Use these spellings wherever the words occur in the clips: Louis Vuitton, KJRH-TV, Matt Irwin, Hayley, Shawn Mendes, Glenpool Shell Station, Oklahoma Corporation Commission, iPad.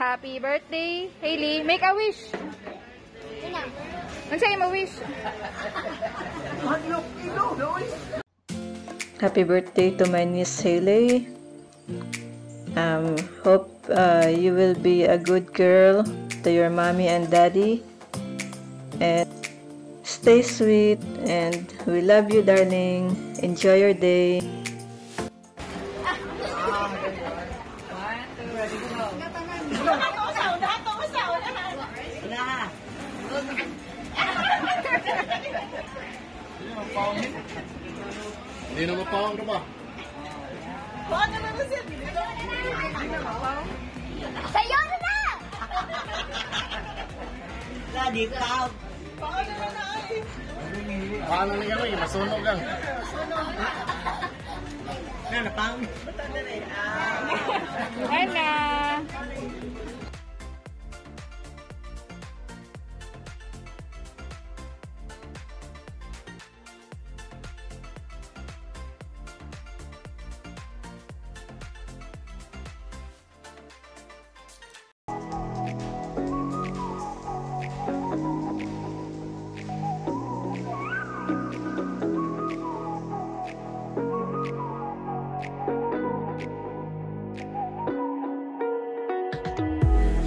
Happy birthday, Hayley. Make a wish. Ano sa'yo ma-wish? Happy birthday to my niece Hayley. Hope you will be a good girl to your mommy and daddy. And stay sweet, and we love you, darling. Enjoy your day.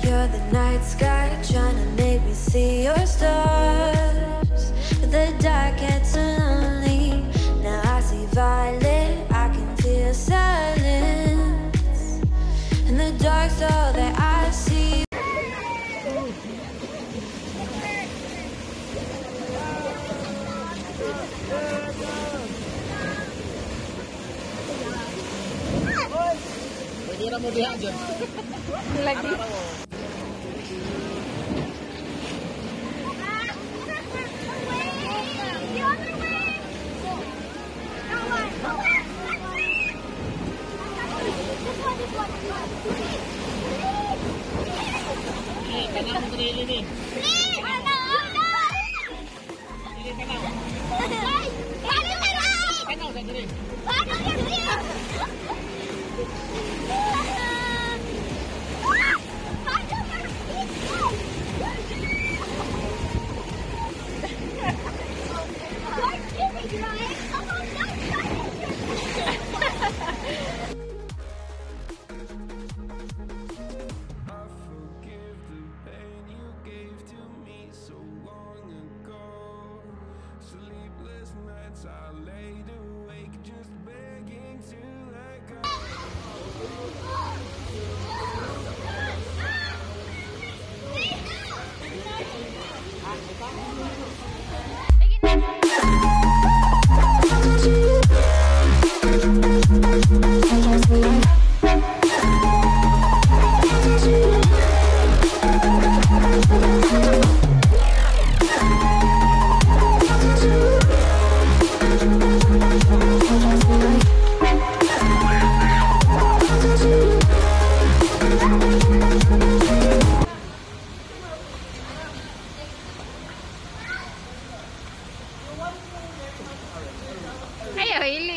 You're the night sky trying to make me see your stars, but the dark gets lonely. Now I see violet, I can feel silence, and the dark's all that I see. Lagi. We're going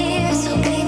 there, so baby.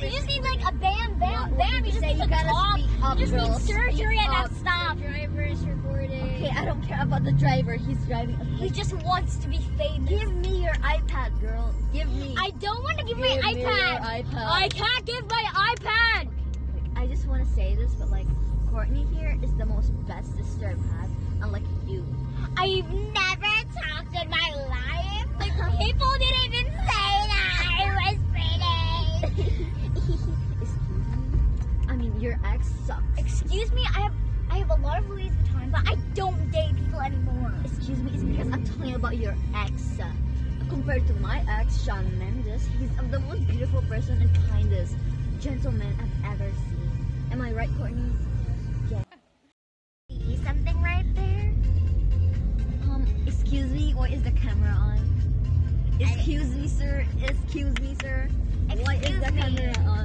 You just need like a bam. You just need to talk. You just need surgery and not stop. The driver is recording. Okay, I don't care about the driver. He's driving. He just wants to be famous. Give me your iPad, girl. Give me. I don't want to give my iPad. Give me your iPad. I can't give my iPad. I just want to say this, but like Courtney here is the most best sister I've had, unlike you. I've never talked in my life. Like people didn't even say that I was pretty. Excuse me. I mean, your ex sucks. Excuse me. I have a lot of Louis Vuitton, but I don't date people anymore. Excuse me. It's because I'm talking about your ex. Compared to my ex, Shawn Mendes, he's the most beautiful person and kindest gentleman I've ever seen. Am I right, Courtney? Yeah. See something right there? Excuse me, what is the camera on? Excuse me, sir. Excuse me, sir. What is the camera on?